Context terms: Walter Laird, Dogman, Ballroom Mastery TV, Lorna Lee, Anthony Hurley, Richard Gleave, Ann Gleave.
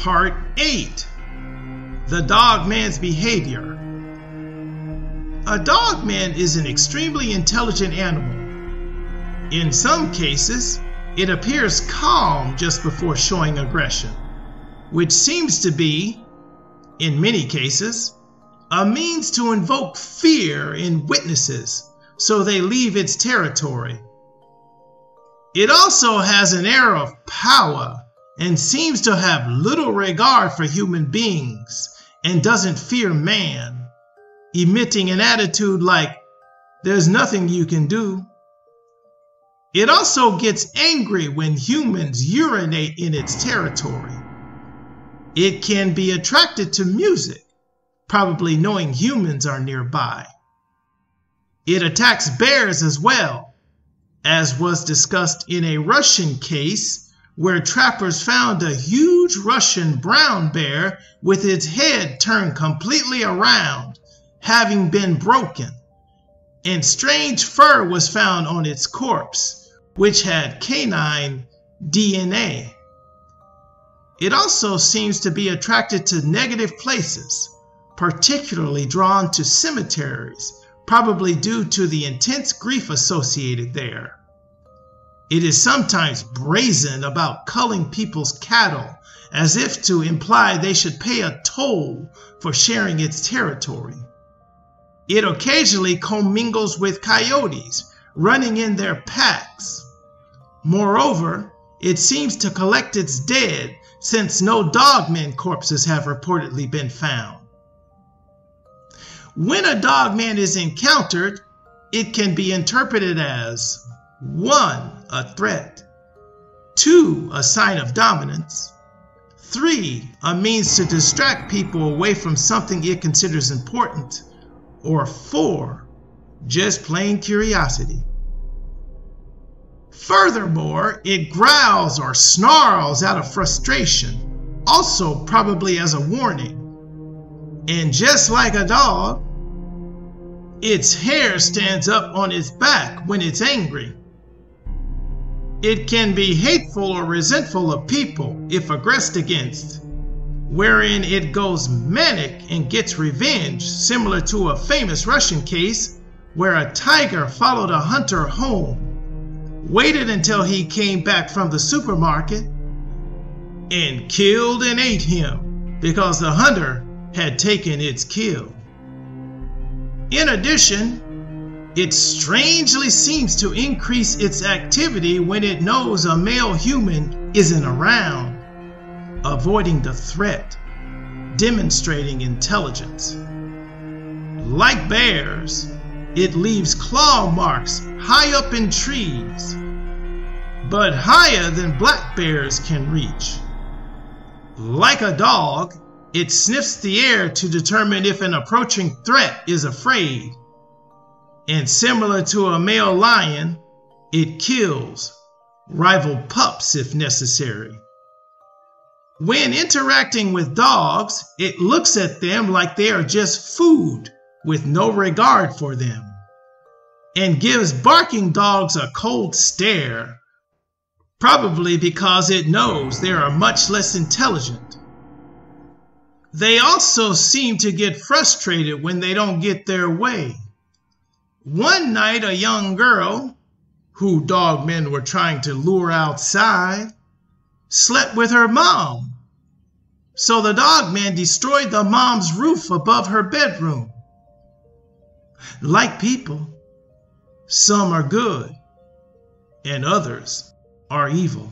Part 8. The Dogman's Behavior. A dogman is an extremely intelligent animal. In some cases, it appears calm just before showing aggression, which seems to be, in many cases, a means to invoke fear in witnesses so they leave its territory. It also has an air of power and seems to have little regard for human beings and doesn't fear man, emitting an attitude like, "There's nothing you can do." It also gets angry when humans urinate in its territory. It can be attracted to music, probably knowing humans are nearby. It attacks bears as well, as was discussed in a Russian case where trappers found a huge Russian brown bear with its head turned completely around, having been broken, and strange fur was found on its corpse, which had canine DNA. It also seems to be attracted to negative places, particularly drawn to cemeteries, probably due to the intense grief associated there. It is sometimes brazen about culling people's cattle, as if to imply they should pay a toll for sharing its territory. It occasionally commingles with coyotes, running in their packs. Moreover, it seems to collect its dead, since no dogman corpses have reportedly been found. When a dogman is encountered, it can be interpreted as 1. A threat, 2. A sign of dominance, 3. A means to distract people away from something it considers important, or 4. Just plain curiosity. Furthermore, it growls or snarls out of frustration, also probably as a warning. And just like a dog, its hair stands up on its back when it's angry. It can be hateful or resentful of people if aggressed against, wherein it goes manic and gets revenge, similar to a famous Russian case where a tiger followed a hunter home, waited until he came back from the supermarket, and killed and ate him because the hunter had taken its kill. In addition, it strangely seems to increase its activity when it knows a male human isn't around, avoiding the threat, demonstrating intelligence. Like bears, it leaves claw marks high up in trees, but higher than black bears can reach. Like a dog, it sniffs the air to determine if an approaching threat is afraid. And similar to a male lion, it kills rival pups if necessary. When interacting with dogs, it looks at them like they are just food, with no regard for them, and gives barking dogs a cold stare, probably because it knows they are much less intelligent. They also seem to get frustrated when they don't get their way. One night, a young girl, who dogmen were trying to lure outside, slept with her mom. So the dogman destroyed the mom's roof above her bedroom. Like people, some are good and others are evil.